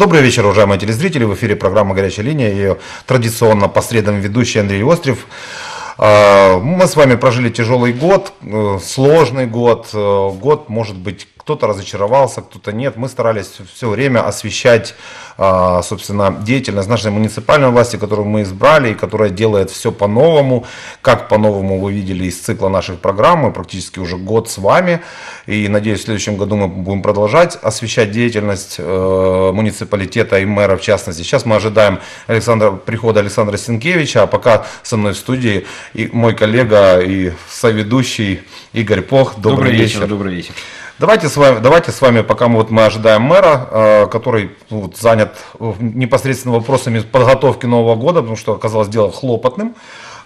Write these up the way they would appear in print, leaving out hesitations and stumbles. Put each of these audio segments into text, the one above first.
Добрый вечер, уважаемые телезрители. В эфире программа «Горячая линия». Ее традиционно по средам ведущий Андрей Острев. Мы с вами прожили тяжелый год, сложный год. Год, может быть, кто-то разочаровался, кто-то нет. Мы старались все время освещать, собственно, деятельность нашей муниципальной власти, которую мы избрали и которая делает все по-новому. Как по-новому вы видели из цикла наших программ. Мы практически уже год с вами. И, надеюсь, в следующем году мы будем продолжать освещать деятельность муниципалитета и мэра, в частности. Сейчас мы ожидаем прихода Александра Сенкевича. А пока со мной в студии и мой коллега и соведущий Игорь Пох. Добрый вечер. Давайте с вами, пока мы ожидаем мэра, который занят непосредственно вопросами подготовки Нового года, потому что оказалось дело хлопотным,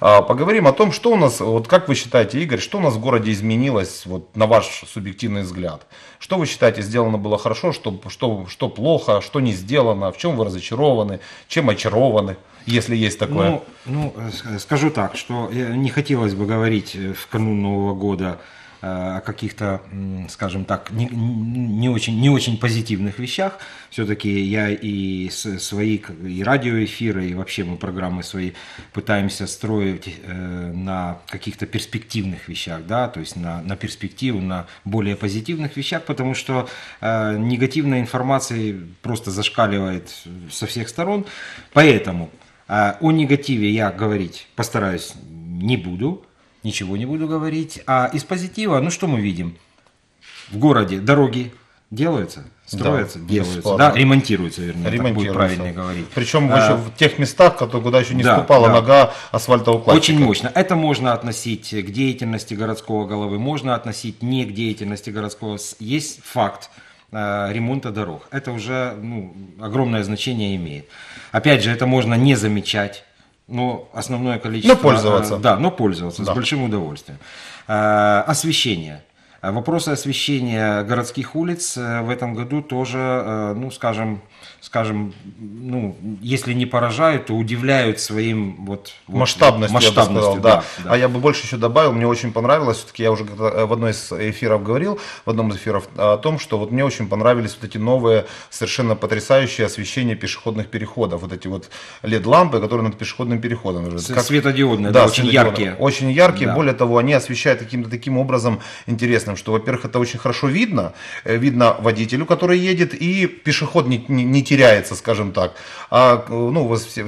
поговорим о том, что у нас, вот как вы считаете, Игорь, что у нас в городе изменилось, вот, на ваш субъективный взгляд? Что вы считаете, сделано было хорошо, что плохо, что не сделано, в чем вы разочарованы, чем очарованы? Если есть такое. Ну, скажу так, что не хотелось бы говорить в канун Нового года о каких-то, скажем так, не очень позитивных вещах. Все-таки я и свои и радиоэфиры, и вообще мы программы свои пытаемся строить на каких-то перспективных вещах, да, то есть на перспективу, на более позитивных вещах, потому что негативной информации просто зашкаливает со всех сторон. Поэтому о негативе я говорить постараюсь не буду. Ничего не буду говорить. А из позитива, ну что мы видим? В городе дороги делаются, строятся, да, делаются, да, ремонтируются, вернее, ремонтируются. Так будет правильно говорить. Причем еще в тех местах, куда еще не ступала нога асфальтоукладчика. Очень мощно. Это можно относить к деятельности городского головы, можно относить не к деятельности городского. Есть факт ремонта дорог. Это уже огромное значение имеет. Опять же, это можно не замечать. Но основное количество... Но пользоваться. Да, но пользоваться, да, с большим удовольствием. Освещение. Вопросы освещения городских улиц в этом году тоже, скажем, если не поражают, то удивляют своим масштабностью, я бы сказал, да. А я бы больше еще добавил, мне очень понравилось, все-таки я уже в одном из эфиров говорил о том, что вот мне очень понравились вот эти новые, совершенно потрясающие освещения пешеходных переходов, вот эти вот LED-лампы, которые над пешеходным переходом лежат. Светодиодные, да, очень яркие. Очень яркие, да. Более того, они освещают каким-то таким образом интересным, что, во-первых, это очень хорошо видно водителю, который едет, и пешеход не теряет, скажем так.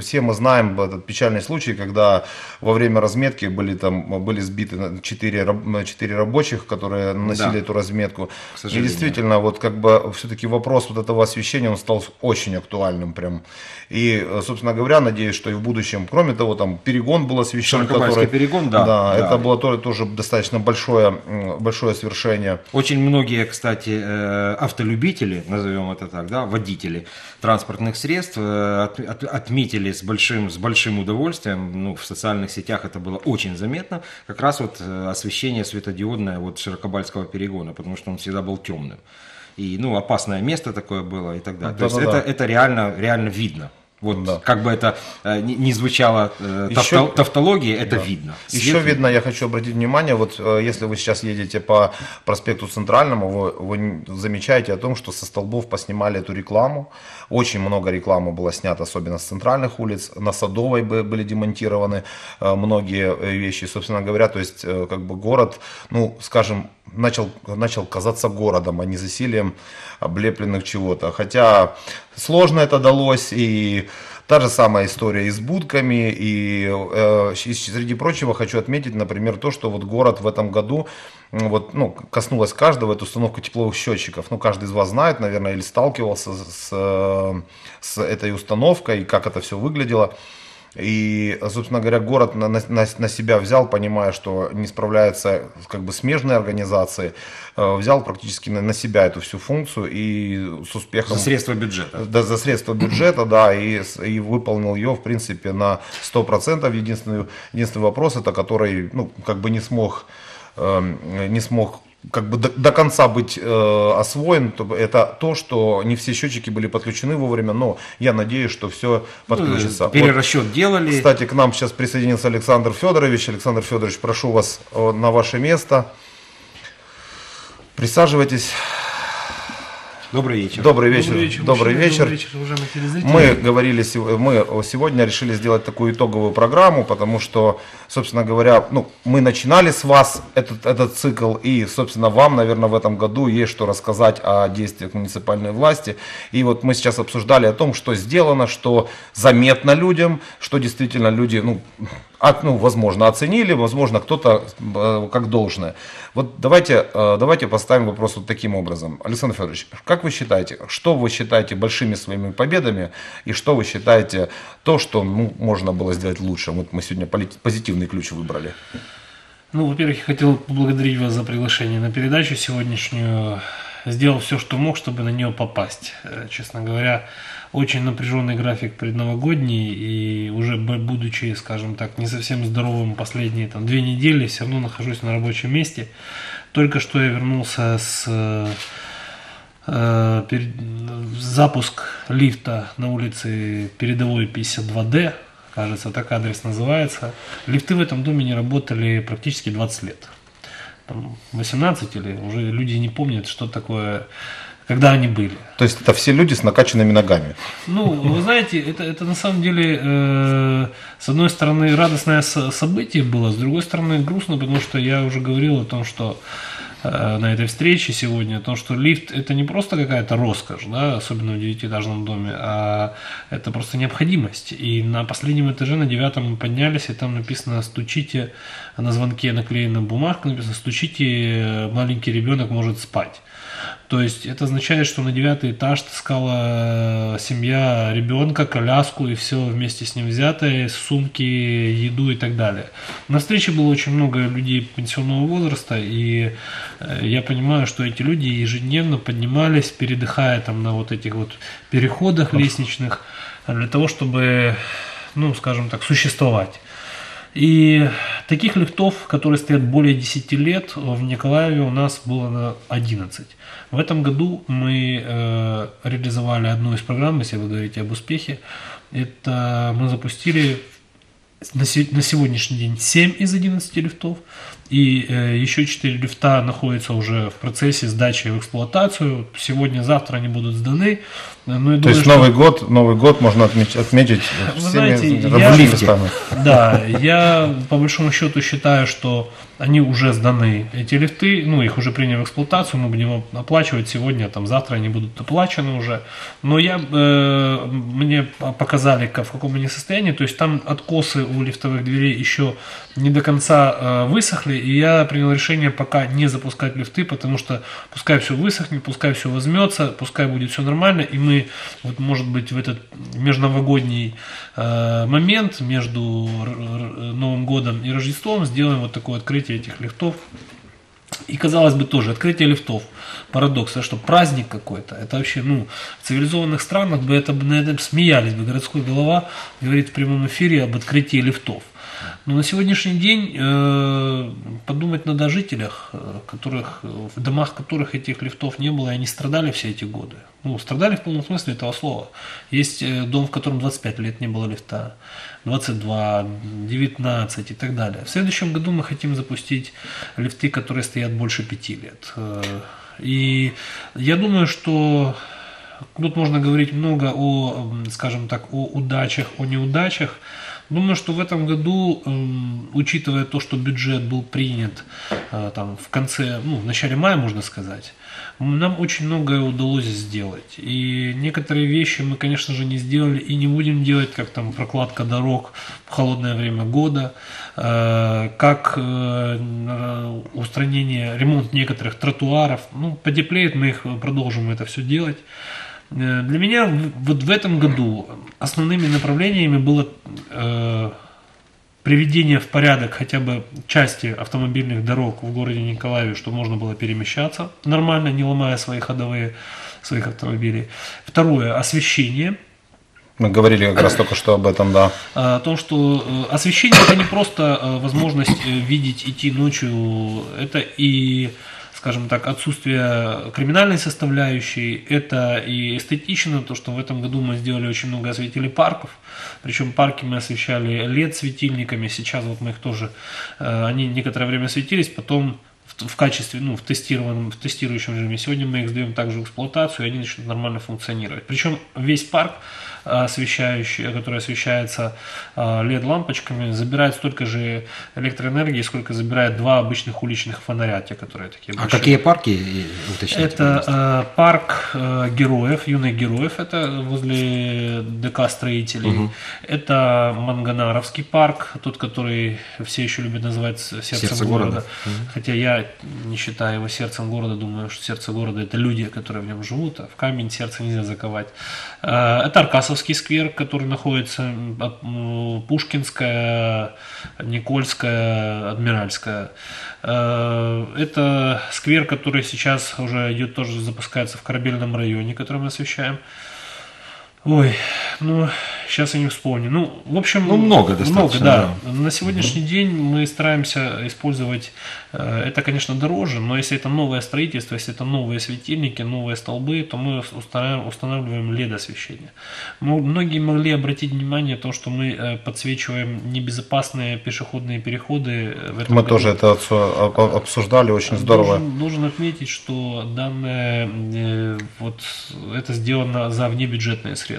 Все мы знаем этот печальный случай, когда во время разметки были сбиты 4 рабочих, которые наносили эту разметку. И действительно, все-таки вопрос этого освещения, он стал очень актуальным прям. И, собственно говоря, надеюсь, что и в будущем, кроме того, там перегон был освещен. Широкобайский перегон, да. Да, это было тоже достаточно большое свершение. Очень многие, кстати, автолюбители, назовем это так, да, водители транспортных средств отметили с большим удовольствием, в социальных сетях это было очень заметно, как раз освещение светодиодное Широкобальского перегона, потому что он всегда был темным. И опасное место такое было и так далее. То есть это реально видно. Как бы это ни звучало тавтологией, это видно. Еще видно, я хочу обратить внимание, если вы сейчас едете по проспекту Центральному, вы замечаете о том, что со столбов поснимали эту рекламу. Очень много рекламы было снято, особенно с центральных улиц. На Садовой были демонтированы многие вещи. Собственно говоря, то есть город, начал казаться городом, а не засилием облепленных чего-то. Хотя сложно это далось, и та же самая история и с будками, и среди прочего хочу отметить, например, то, что город в этом году коснулась каждого, это установка тепловых счетчиков. Каждый из вас знает, наверное, или сталкивался с этой установкой, как это все выглядело. И, собственно говоря, город на себя взял, понимая, что не справляются смежные организации, взял практически на себя эту всю функцию и с успехом. За средства бюджета. Да, за средства бюджета, да, и выполнил ее, в принципе, на 100%. Единственный вопрос, это который, не смог до конца быть освоен, это то, что не все счетчики были подключены вовремя, но я надеюсь, что все подключится. Перерасчет делали. Кстати, к нам сейчас присоединился Александр Федорович. Александр Федорович, прошу вас на ваше место. Присаживайтесь. Добрый вечер. Добрый вечер. Добрый вечер. Мы сегодня решили сделать такую итоговую программу, потому что, собственно говоря, ну, мы начинали с вас этот цикл, и, собственно, вам, наверное, в этом году есть что рассказать о действиях муниципальной власти. И вот мы сейчас обсуждали о том, что сделано, что заметно людям, что действительно люди, возможно, оценили, возможно, кто-то как должное. Вот давайте поставим вопрос вот таким образом. Александр Федорович, как вы считаете, что вы считаете большими своими победами и что вы считаете то, что можно было сделать лучше? Вот мы сегодня позитивный ключ выбрали. Ну, во-первых, я хотел поблагодарить вас за приглашение на передачу сегодняшнюю. Сделал все, что мог, чтобы на нее попасть. Честно говоря, очень напряженный график предновогодний, и уже будучи, скажем так, не совсем здоровым последние 2 недели, все равно нахожусь на рабочем месте. Только что я вернулся с запуск лифта на улице Передовой 52D, кажется, так адрес называется. Лифты в этом доме не работали практически 20 лет. 18 или уже люди не помнят, что такое, когда они были. То есть это все люди с накачанными ногами. Ну, вы знаете, это на самом деле, с одной стороны, радостное событие было, с другой стороны, грустно, потому что я уже говорил о том, что на этой встрече сегодня, о том, что лифт — это не просто какая-то роскошь, да, особенно в 9-этажном доме, а это просто необходимость. И на последнем этаже, на 9-м мы поднялись, и там написано: стучите, на звонке наклеена бумажка, написано: стучите, маленький ребенок может спать. То есть это означает, что на 9-й этаж таскала семья ребенка, коляску и все вместе с ним взятое, сумки, еду и так далее. На встрече было очень много людей пенсионного возраста, и я понимаю, что эти люди ежедневно поднимались, передыхая там на вот этих вот переходах лестничных, для того, чтобы, ну, скажем так, существовать. И таких лифтов, которые стоят более 10 лет, в Николаеве у нас было 11. В этом году мы реализовали одну из программ, если вы говорите об успехе. Это мы запустили на сегодняшний день 7 из 11 лифтов. И еще 4 лифта находятся уже в процессе сдачи в эксплуатацию. Сегодня-завтра они будут сданы. Ну, то есть что... Новый год можно отметить в лифте. Да, я по большому счету считаю, что они уже сданы, эти лифты, ну, их уже приняли в эксплуатацию, мы будем оплачивать сегодня, там, завтра они будут оплачены уже. Но мне показали, в каком они состоянии, то есть там откосы у лифтовых дверей еще не до конца высохли, и я принял решение пока не запускать лифты, потому что пускай все высохнет, пускай все возьмется, пускай будет все нормально, и мы, вот, может быть, в этот межновогодний момент между Новым годом и Рождеством сделаем вот такое открытие этих лифтов. И, казалось бы, тоже открытие лифтов — парадокс, да, что праздник какой-то. Это вообще, ну, в цивилизованных странах бы это, на этом смеялись бы. Городской голова говорит в прямом эфире об открытии лифтов. Но на сегодняшний день подумать надо о жителях, в домах которых этих лифтов не было, и они страдали все эти годы. Ну, страдали в полном смысле этого слова. Есть дом, в котором 25 лет не было лифта, 22, 19 и так далее. В следующем году мы хотим запустить лифты, которые стоят больше 5 лет. И я думаю, что тут можно говорить много о, скажем так, о удачах, о неудачах. Думаю, что в этом году, учитывая то, что бюджет был принят там, в начале мая, можно сказать, нам очень многое удалось сделать. И некоторые вещи мы, конечно же, не сделали и не будем делать, как там прокладка дорог в холодное время года, как устранение, ремонт некоторых тротуаров. Ну, потеплеет, мы их продолжим это все делать. Для меня вот в этом году основными направлениями было приведение в порядок хотя бы части автомобильных дорог в городе Николаеве, чтобы можно было перемещаться нормально, не ломая свои ходовые своих автомобилей. Второе – освещение. Мы говорили как раз только что об этом, да. О том, что освещение – это не просто возможность видеть, идти ночью, это и... скажем так, отсутствие криминальной составляющей, это и эстетично, то, что в этом году мы сделали очень много, осветили парков, причем парки мы освещали LED-светильниками, сейчас вот мы их тоже, они некоторое время светились, потом в качестве, ну, в тестирующем режиме. Сегодня мы их сдаем также в эксплуатацию, и они начнут нормально функционировать. Причем весь парк, освещающий, который освещается LED-лампочками, забирает столько же электроэнергии, сколько забирает два обычных уличных фонаря, те, которые такие большие. А какие парки, уточните? Это парк героев, юных героев, это возле ДК строителей. Угу. Это Манганаровский парк, тот, который все еще любят называть сердцем города. Угу. Хотя я не считаю его сердцем города, думаю, что сердце города – это люди, которые в нем живут, а в камень сердце нельзя заковать. Это Аркасовский сквер, который находится Пушкинская, Никольская, Адмиральская. Это сквер, который сейчас уже идет, тоже запускается в Корабельном районе, который мы освещаем. Ой, ну, сейчас я не вспомню. Ну, в общем, ну, много достаточно. Много, да. На сегодняшний день мы стараемся использовать, это, конечно, дороже, но если это новое строительство, если это новые светильники, новые столбы, то мы устанавливаем LED-освещение. Многие могли обратить внимание на то, что мы подсвечиваем небезопасные пешеходные переходы. В этом мы году тоже это обсуждали, очень здорово. Должен отметить, что данное, вот, это сделано за внебюджетные средства.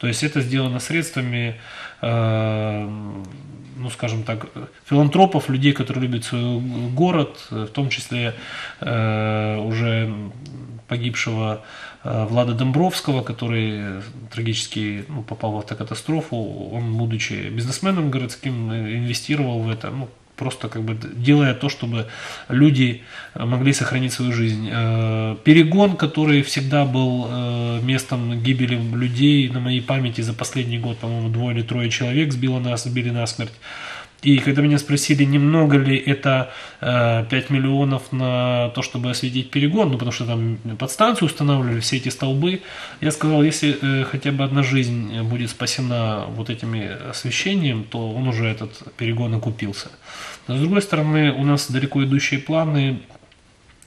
То есть это сделано средствами, ну, скажем так, филантропов, людей, которые любят свой город, в том числе уже погибшего Влада Домбровского, который трагически, ну, попал в автокатастрофу. Он, будучи бизнесменом городским, инвестировал в это, ну, просто как бы делая то, чтобы люди могли сохранить свою жизнь. Перегон, который всегда был местом гибели людей, на моей памяти за последний год, по-моему, 2 или 3 человек сбили насмерть. И когда меня спросили, немного ли это 5 миллионов на то, чтобы осветить перегон, ну, потому что там подстанцию устанавливали, все эти столбы, я сказал, если хотя бы одна жизнь будет спасена вот этими освещением, то он уже, этот перегон, окупился. Но, с другой стороны, у нас далеко идущие планы,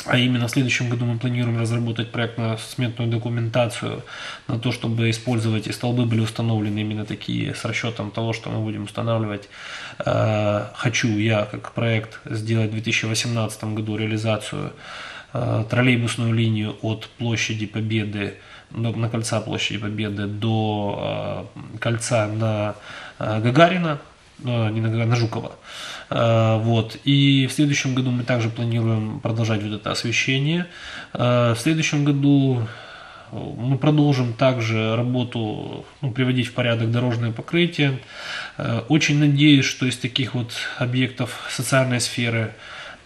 а именно в следующем году мы планируем разработать проектно-сметную документацию на то, чтобы использовать, и столбы были установлены именно такие, с расчетом того, что мы будем устанавливать. Хочу я, как проект, сделать в 2018 году реализацию троллейбусную линию от площади Победы, на кольца площади Победы до кольца на Гагарина, не на Жукова. Вот. И в следующем году мы также планируем продолжать вот это освещение. В следующем году мы продолжим также работу, ну, приводить в порядок дорожное покрытие. Очень надеюсь, что из таких вот объектов социальной сферы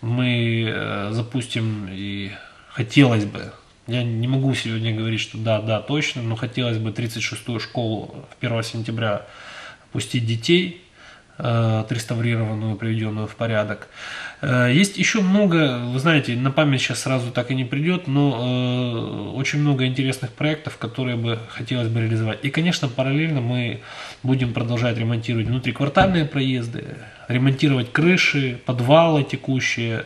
мы запустим, и хотелось бы, я не могу сегодня говорить, что да, точно, но хотелось бы 36-ю школу 1 сентября пустить детей, отреставрированную, приведенную в порядок. Есть еще много, вы знаете, на память сейчас сразу так и не придет, но очень много интересных проектов, которые бы хотелось бы реализовать. И, конечно, параллельно мы будем продолжать ремонтировать внутриквартальные проезды, ремонтировать крыши, подвалы текущие.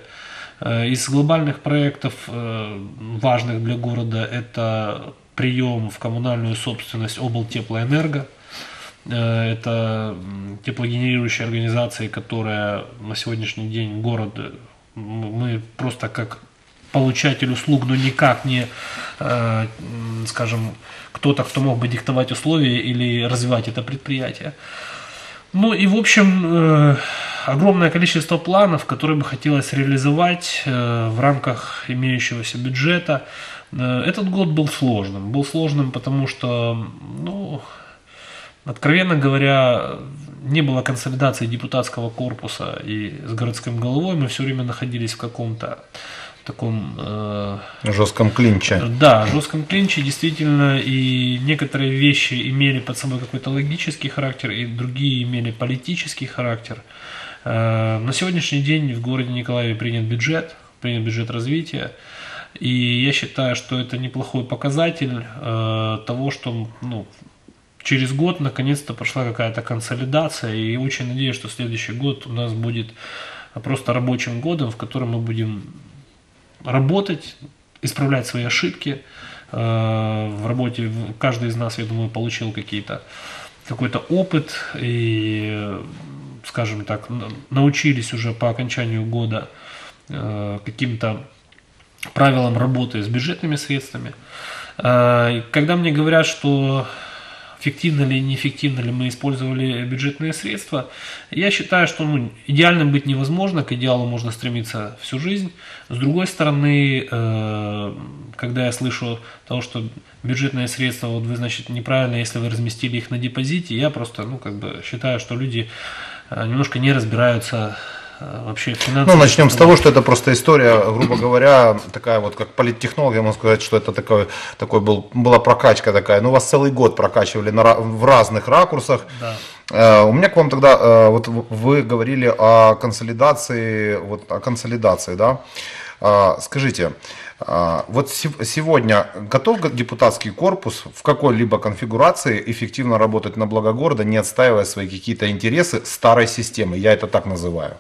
Из глобальных проектов, важных для города, это прием в коммунальную собственность облтеплоэнерго. Это теплогенерирующая организация, которая на сегодняшний день город, мы просто как получатель услуг, но никак не, скажем, кто-то, кто мог бы диктовать условия или развивать это предприятие. Ну и, в общем, огромное количество планов, которые бы хотелось реализовать в рамках имеющегося бюджета. Этот год был сложным. Был сложным, потому что, ну, откровенно говоря, не было консолидации депутатского корпуса, и с городским головой мы все время находились в каком-то таком жестком клинче. Да, жестком клинче, действительно, и некоторые вещи имели под собой какой-то логический характер, и другие имели политический характер. На сегодняшний день в городе Николаеве принят бюджет развития. И я считаю, что это неплохой показатель того, что, ну, через год наконец-то пошла какая-то консолидация, и очень надеюсь, что следующий год у нас будет просто рабочим годом, в котором мы будем работать, исправлять свои ошибки в работе. Каждый из нас, я думаю, получил какой-то опыт и, скажем так, научились уже по окончанию года каким-то правилам работы с бюджетными средствами. Когда мне говорят, что эффективно ли, неэффективно ли мы использовали бюджетные средства, я считаю, что идеальным быть невозможно, к идеалу можно стремиться всю жизнь. С другой стороны, когда я слышу то, что бюджетные средства, вот вы, значит, неправильно, если вы разместили их на депозите, я просто, считаю, что люди немножко не разбираются вообще финансово. Начнем с того, что это просто история, грубо говоря, такая вот, как политтехнолог, я могу сказать, что это была прокачка такая. Ну, вас целый год прокачивали в разных ракурсах. Да. У меня к вам тогда, вот вы говорили о консолидации, да? Скажите, вот сегодня готов депутатский корпус в какой-либо конфигурации эффективно работать на благо города, не отстаивая свои какие-то интересы старой системы? Я это так называю.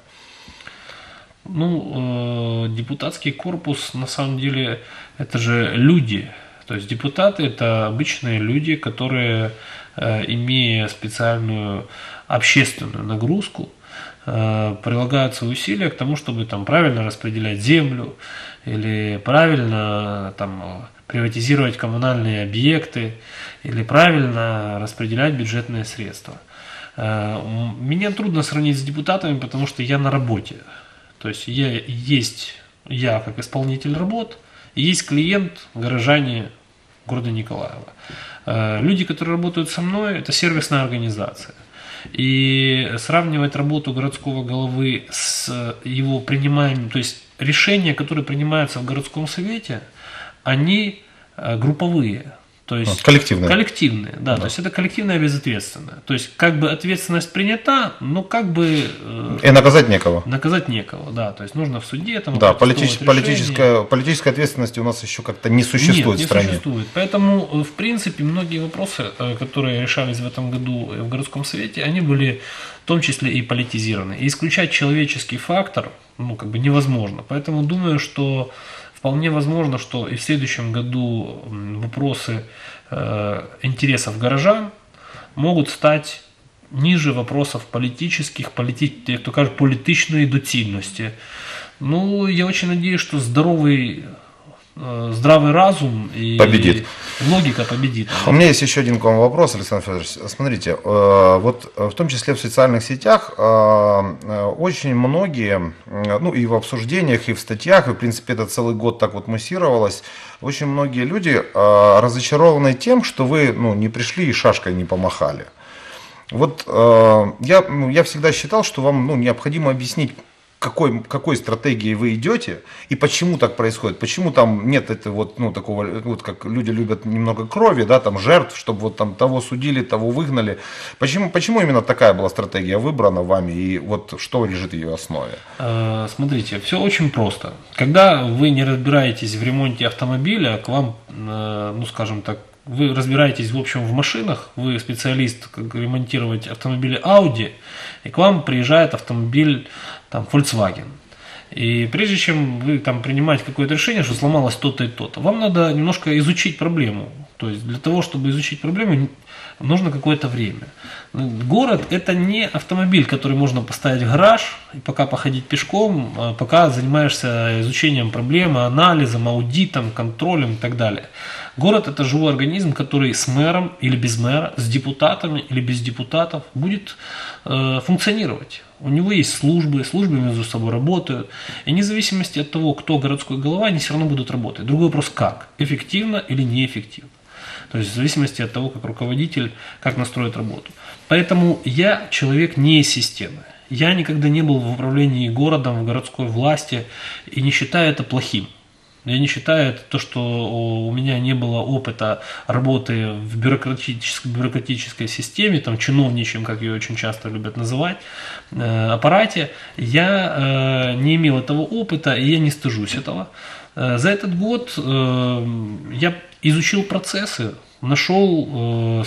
Депутатский корпус, на самом деле, это же люди. То есть депутаты – это обычные люди, которые, имея специальную общественную нагрузку, прилагают свои усилия к тому, чтобы правильно распределять землю или правильно приватизировать коммунальные объекты или правильно распределять бюджетные средства. Меня трудно сравнить с депутатами, потому что я на работе. То есть я как исполнитель работ, и есть клиент, горожане города Николаева. Люди, которые работают со мной, это сервисная организация. И сравнивать работу городского головы с его приниманием, то есть решения, которые принимаются в городском совете, они групповые. То есть коллективные, да, то есть это коллективная безответственная. То есть как бы ответственность принята, но как бы и наказать некого. Наказать некого, да. То есть нужно в суде там. Да, политической ответственности у нас еще как-то не существует в стране. Не существует. Поэтому в принципе многие вопросы, которые решались в этом году в городском совете, они были в том числе и политизированы. И исключать человеческий фактор, невозможно. Поэтому думаю, что вполне возможно, что и в следующем году вопросы интересов горожан могут стать ниже вопросов политических, политичной доцільності. Я очень надеюсь, что здравый разум и победит. Логика победит. У меня есть еще один к вам вопрос, Александр Федорович. Смотрите, вот в том числе в социальных сетях очень многие, и в обсуждениях, и в статьях, и в принципе это целый год так вот муссировалось, очень многие люди разочарованы тем, что вы не пришли и шашкой не помахали. Вот я всегда считал, что вам необходимо объяснить, какой стратегии вы идете и почему так происходит, почему там нет это такого, как люди любят немного крови, да, там жертв, чтобы того судили, того выгнали. Почему именно такая была стратегия выбрана вами и что лежит в ее основе? Смотрите, все очень просто. Когда вы не разбираетесь в ремонте автомобиля, к вам, вы разбираетесь в машинах, вы специалист, как ремонтировать автомобили Audi, и к вам приезжает автомобиль Volkswagen. И прежде чем вы принимаете какое-то решение, что сломалось то-то и то-то, вам надо немножко изучить проблему. То есть для того, чтобы изучить проблему, нужно какое-то время. Город – это не автомобиль, который можно поставить в гараж, и пока походить пешком, пока занимаешься изучением проблемы, анализом, аудитом, контролем и так далее. Город – это живой организм, который с мэром или без мэра, с депутатами или без депутатов будет функционировать. У него есть службы между собой работают. И вне зависимости от того, кто городской голова, они все равно будут работать. Другой вопрос – как? Эффективно или неэффективно? То есть в зависимости от того, как руководитель, как настроит работу. Поэтому я человек не из системы. Я никогда не был в управлении городом, в городской власти и не считаю это плохим. Я не считаю это то, что у меня не было опыта работы в бюрократической системе, чиновничьем, как ее очень часто любят называть, аппарате. Я не имел этого опыта, и я не стыжусь этого. За этот год я изучил процессы, нашел,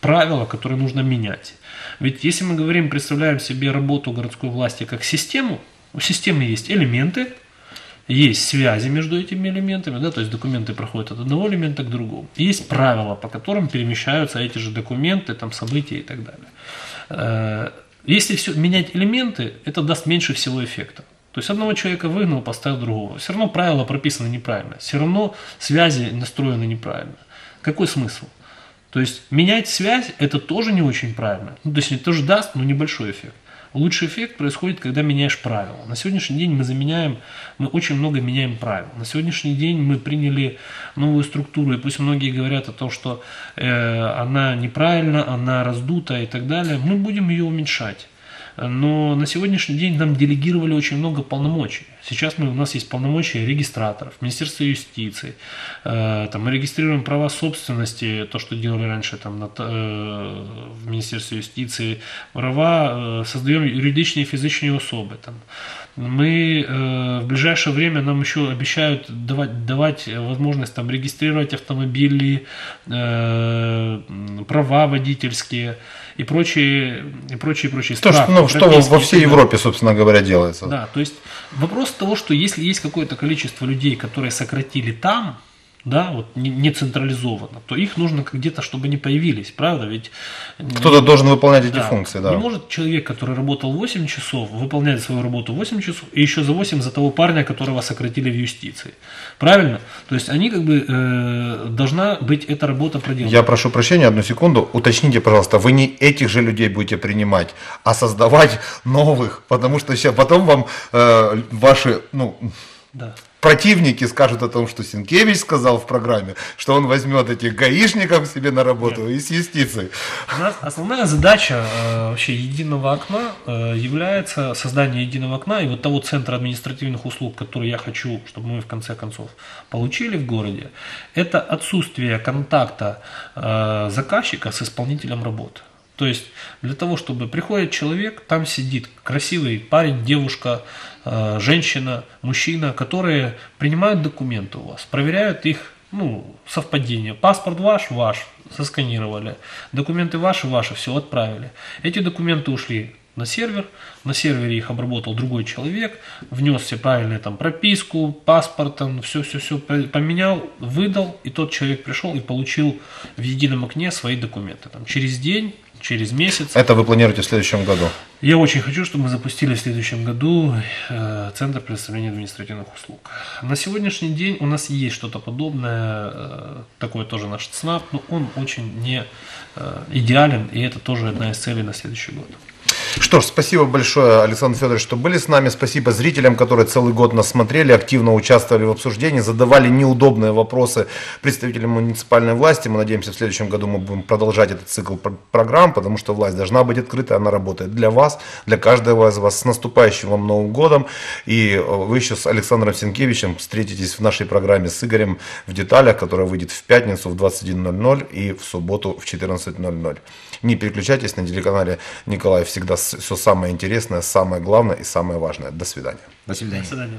правила, которые нужно менять. Ведь если мы говорим, представляем себе работу городской власти как систему, у системы есть элементы, есть связи между этими элементами, да, то есть документы проходят от одного элемента к другому. И есть правила, по которым перемещаются эти же документы, события и так далее. Если менять элементы, это даст меньше всего эффекта. То есть одного человека выгнал, поставил другого. Все равно правила прописаны неправильно. Все равно связи настроены неправильно. Какой смысл? То есть менять связь это тоже не очень правильно. Ну, точнее, тоже даст, но небольшой эффект. Лучший эффект происходит, когда меняешь правила. На сегодняшний день мы очень много меняем правил. На сегодняшний день мы приняли новую структуру, и пусть многие говорят о том, что она неправильна, она раздута и так далее, мы будем ее уменьшать. Но на сегодняшний день нам делегировали очень много полномочий. Сейчас у нас есть полномочия регистраторов, Министерства юстиции. Мы регистрируем права собственности, то, что делали раньше в Министерстве юстиции. Права создаем юридичные и физические особы. Мы в ближайшее время нам еще обещают давать возможность регистрировать автомобили, права водительские и прочие. То, что во всей Европе, собственно говоря, делается. Да, то есть вопрос того, что если есть какое-то количество людей, которые сократили там, да, вот не централизованно, то их нужно где-то, чтобы не появились, правда? Ведь кто-то должен выполнять эти функции, да. Не может человек, который работал 8 часов, выполнять свою работу 8 часов, и еще за 8 за того парня, которого сократили в юстиции. Правильно? То есть они должна быть эта работа проделана. Я прошу прощения, одну секунду, уточните, пожалуйста, вы не этих же людей будете принимать, а создавать новых, потому что сейчас потом вам ваши, да. Противники скажут о том, что Сенкевич сказал в программе, что он возьмет этих гаишников себе на работу. Нет. И с юстицией. Основная задача вообще единого окна является создание единого окна и вот того центра административных услуг, который я хочу, чтобы мы в конце концов получили в городе, это отсутствие контакта заказчика с исполнителем работы. То есть для того, чтобы приходит человек, там сидит красивый парень, девушка, женщина, мужчина, которые принимают документы у вас, проверяют их совпадение. Паспорт ваш, сосканировали. Документы ваши, все отправили. Эти документы ушли на сервер. На сервере их обработал другой человек, внес все правильные прописку, паспорт, все поменял, выдал. И тот человек пришел и получил в едином окне свои документы. Через день, через месяц. Это вы планируете в следующем году? Я очень хочу, чтобы мы запустили в следующем году Центр предоставления административных услуг. На сегодняшний день у нас есть что-то подобное, такой тоже наш ЦНАП, но он очень не идеален, и это тоже одна из целей на следующий год. Что ж, спасибо большое, Александр Федорович, что были с нами. Спасибо зрителям, которые целый год нас смотрели, активно участвовали в обсуждении, задавали неудобные вопросы представителям муниципальной власти. Мы надеемся, в следующем году мы будем продолжать этот цикл программ, потому что власть должна быть открыта, она работает для вас, для каждого из вас. С наступающим вам Новым годом! И вы еще с Александром Сенкевичем встретитесь в нашей программе с Игорем в деталях, которая выйдет в пятницу в 21:00 и в субботу в 14:00. Не переключайтесь, на телеканале Николаев всегда все самое интересное, самое главное и самое важное. До свидания. До свидания. До свидания.